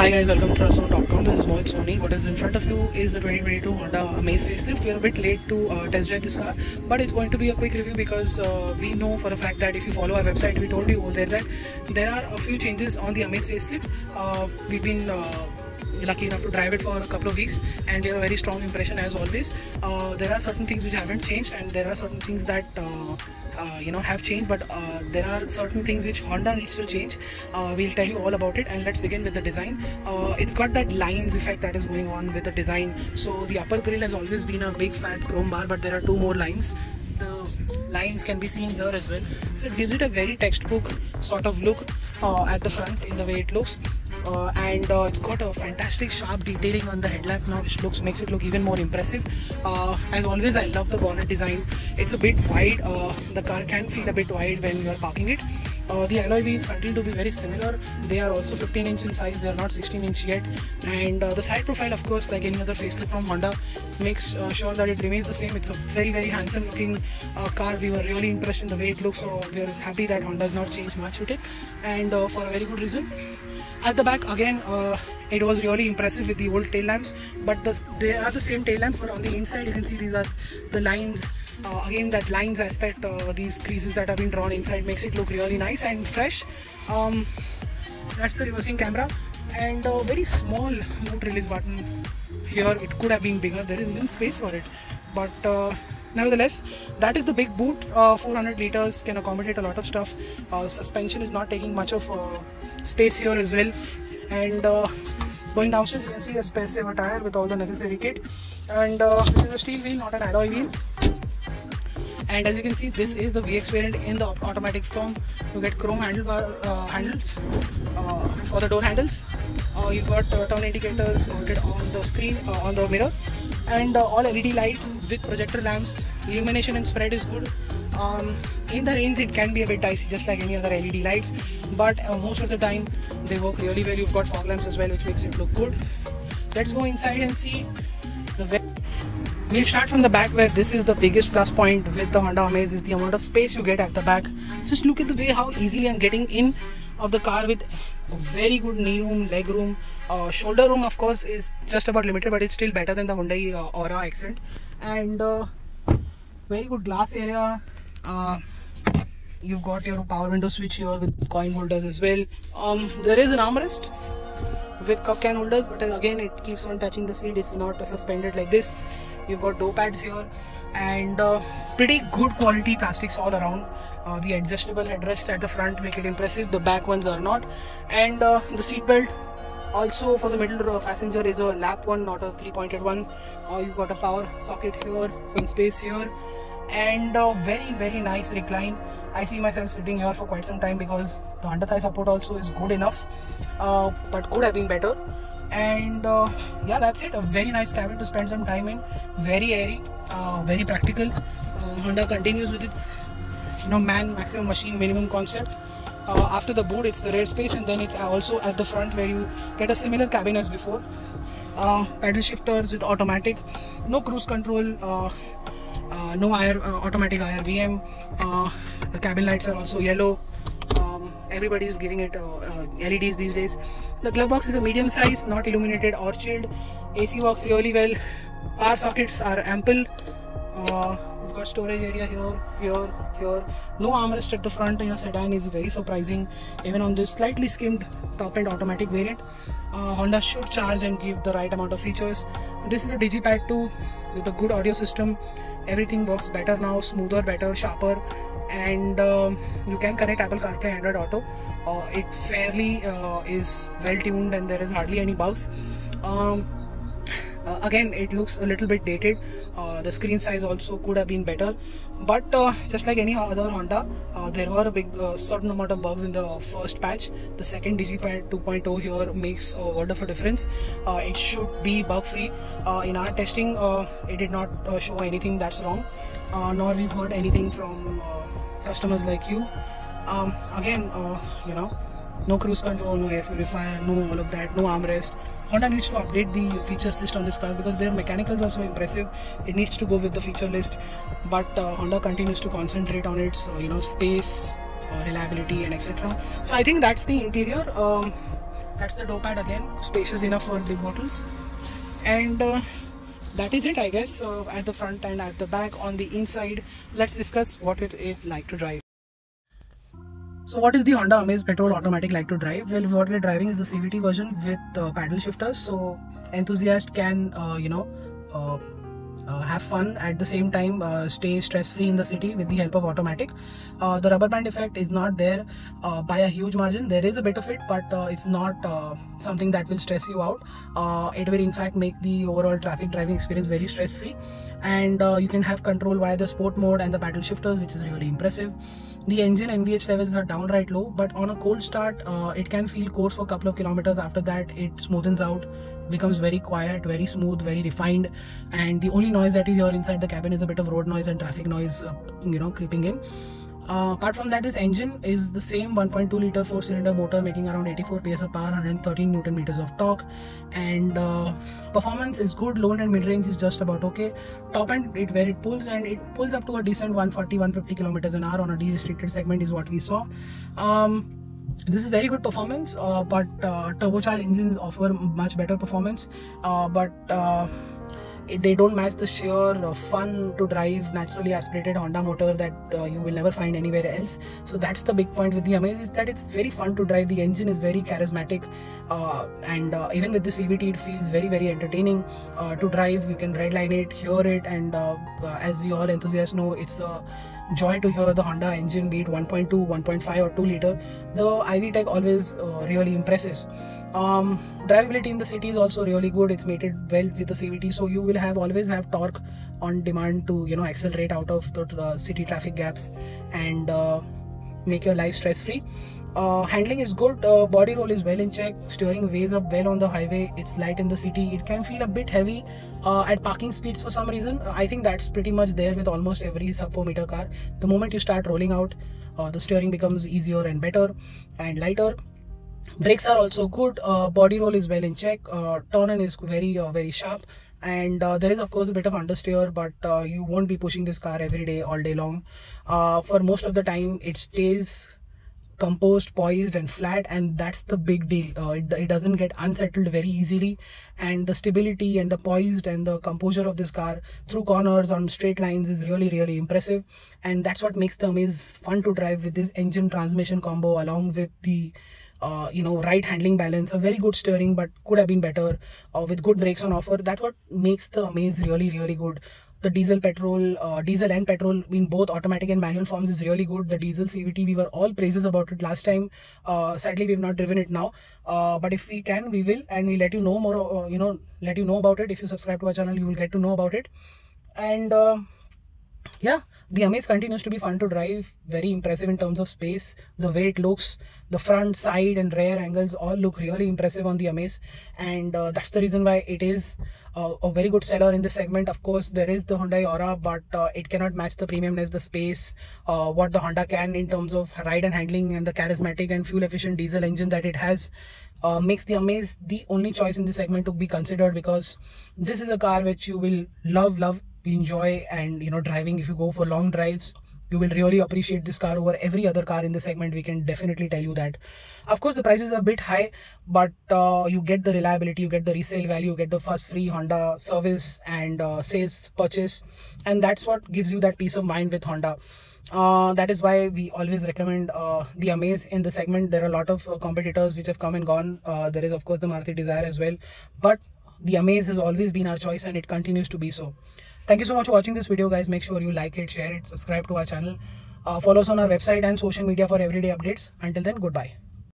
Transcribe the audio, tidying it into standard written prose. Hi guys, welcome to Thrustzone.com. This is Mohit Soni. What is in front of you is the 2022 Honda Amaze facelift. We are a bit late to test drive this car, but it's going to be a quick review because we know for a fact that if you follow our website, we told you over there that there are a few changes on the Amaze facelift. We've been lucky enough to drive it for a couple of weeks and we have a very strong impression as always. There are certain things which haven't changed and there are certain things that have changed, but there are certain things which Honda needs to change. We'll tell you all about it, and let's begin with the design. It's got that lines effect that is going on with the design. So the upper grille has always been a big fat chrome bar, but there are two more lines. Lines can be seen here as well, so it gives it a very textbook sort of look at the front in the way it looks, and it's got a fantastic sharp detailing on the headlamp now, which makes it look even more impressive. As always, I love the bonnet design. It's a bit wide. The car can feel a bit wide when you are parking it. The alloy wheels continue to be very similar. They are also 15 inch in size. They are not 16 inch yet. And the side profile, of course, like any other facelift from Honda, makes sure that it remains the same. It's a very handsome looking car. We were really impressed in the way it looks, so we are happy that Honda has not changed much with it, and for a very good reason. At the back, again, it was really impressive with the old tail lamps, but they are the same tail lamps, but on the inside you can see these are the lines. Again, that lines aspect, these creases that have been drawn inside, makes it look really nice and fresh. That's the reversing camera, and a very small boot release button here. It could have been bigger, there is even space for it, but nevertheless, that is the big boot. 400 liters can accommodate a lot of stuff. Suspension is not taking much of space here as well, and going downstairs you can see a space saver tire with all the necessary kit, and this is a steel wheel, not an alloy wheel. And as you can see, this is the VX variant in the automatic form. You get chrome handles for the door handles. You've got turn indicators mounted on the screen, on the mirror, and all LED lights with projector lamps. Illumination and spread is good. In the range it can be a bit dicey, just like any other LED lights, but most of the time they work really well. You've got fog lamps as well, which makes it look good. Let's go inside and see the We'll start from the back, where this is the biggest plus point with the Honda Amaze is the amount of space you get at the back. Just look at the way how easily I'm getting in of the car with very good knee room, leg room. Shoulder room, of course, is just about limited, but it's still better than the Hyundai Aura Accent. And very good glass area. You've got your power window switch here with coin holders as well. There is an armrest with cup can holders, but again it keeps on touching the seat. It's not suspended like this. You've got door pads here, and pretty good quality plastics all around. The adjustable headrests at the front make it impressive. The back ones are not. And the seat belt also for the middle row passenger is a lap one, not a three-pointed one. You've got a power socket here, some space here, and a very nice recline. I see myself sitting here for quite some time because the under thigh support also is good enough, but could have been better. And yeah, that's it. A very nice cabin to spend some time in. Very airy, very practical. Honda continues with its man maximum machine minimum concept. After the boot, it's the rear space, and then it's also at the front where you get a similar cabin as before. Pedal shifters with automatic, no cruise control, no automatic IRVM. The cabin lights are also yellow. Everybody is giving it LEDs these days. The glove box is a medium size, not illuminated or chilled. AC works really well. Power sockets are ample. We've got storage area here, here. No armrest at the front in a sedan is very surprising, even on this slightly skimmed top-end automatic variant. Honda should charge and give the right amount of features. This is a Digipad 2 with a good audio system. Everything works better now, smoother, better, sharper, and you can connect Apple CarPlay, Android Auto. It fairly is well tuned, and there is hardly any bugs. Again, it looks a little bit dated. The screen size also could have been better, but just like any other Honda, there were a big certain amount of bugs in the first patch. The second Digipad 2.0 here makes a world of a difference. It should be bug free. In our testing, it did not show anything that's wrong, nor we've heard anything from customers like you. Again, no cruise control, no air purifier, no all of that, no armrest. Honda needs to update the features list on this car because their mechanicals are so impressive. It needs to go with the feature list, but Honda continues to concentrate on its space, reliability, and etc. So I think that's the interior. That's the door pad again, spacious enough for big bottles. And that is it, I guess, at the front and at the back. On the inside, let's discuss what it like to drive. So what is the Honda Amaze petrol automatic like to drive? Well, what we're driving is the CVT version with paddle shifters, so enthusiasts can have fun at the same time, stay stress-free in the city with the help of automatic. The rubber band effect is not there by a huge margin. There is a bit of it, but it's not something that will stress you out. It will in fact make the overall traffic driving experience very stress-free, and you can have control via the sport mode and the paddle shifters, which is really impressive. The engine NVH levels are downright low, but on a cold start it can feel coarse for a couple of kilometers. After that it smoothens out, becomes very quiet, very smooth, very refined, and the only noise that you hear inside the cabin is a bit of road noise and traffic noise creeping in. Apart from that, this engine is the same 1.2-liter 4-cylinder motor making around 84 PS-power, 113 Nm of torque, and performance is good. Low and mid-range is just about okay. Top end, it pulls up to a decent 140-150 km/h on a de-restricted segment is what we saw. This is very good performance, but turbocharged engines offer much better performance, but they don't match the sheer fun to drive naturally aspirated Honda motor that you will never find anywhere else. So that's the big point with the Amaze, is that it's very fun to drive. The engine is very charismatic, and even with the CVT it feels very, very entertaining to drive. You can redline it, hear it, and as we all enthusiasts know, it's a joy to hear the Honda engine, be it 1.2, 1.5 or 2-liter. The iVTEC always really impresses. Drivability in the city is also really good. It's mated well with the CVT, so you will always have torque on demand to accelerate out of the city traffic gaps and make your life stress-free. Handling is good, body roll is well in check, steering weighs up well on the highway, it's light in the city. It can feel a bit heavy at parking speeds for some reason. I think that's pretty much there with almost every sub 4-meter car. The moment you start rolling out, the steering becomes easier and better and lighter. Brakes are also good, body roll is well in check, turn-in is very, very sharp, and there is of course a bit of understeer, but you won't be pushing this car every day all day long. For most of the time it stays composed, poised and flat, and that's the big deal. It doesn't get unsettled very easily, and the stability and the poised and the composure of this car through corners on straight lines is really, really impressive, and that's what makes the Amaze fun to drive with this engine transmission combo, along with the right handling balance, a very good steering but could have been better, with good brakes on offer. That's what makes the Amaze really, really good. The diesel and petrol in both automatic and manual forms is really good. The diesel CVT, we were all praises about it last time. Sadly we've not driven it now, but if we can, we will, and we let you know more, let you know about it. If you subscribe to our channel, you will get to know about it. And yeah, the Amaze continues to be fun to drive, very impressive in terms of space, the way it looks, the front, side and rear angles all look really impressive on the Amaze, and that's the reason why it is a very good seller in this segment. Of course there is the Hyundai Aura, but it cannot match the premiumness, the space, what the Honda can in terms of ride and handling, and the charismatic and fuel efficient diesel engine that it has. Makes the Amaze the only choice in this segment to be considered, because this is a car which you will love, enjoy, and driving. If you go for long drives, you will really appreciate this car over every other car in the segment. We can definitely tell you that. Of course the price is a bit high, but you get the reliability, you get the resale value, you get the first free Honda service and sales purchase, and that's what gives you that peace of mind with Honda. That is why we always recommend the Amaze in the segment. There are a lot of competitors which have come and gone. There is of course the Maruti Desire as well, but the Amaze has always been our choice and it continues to be so. Thank you so much for watching this video, guys. Make sure you like it, share it, subscribe to our channel, follow us on our website and social media for everyday updates. Until then, goodbye.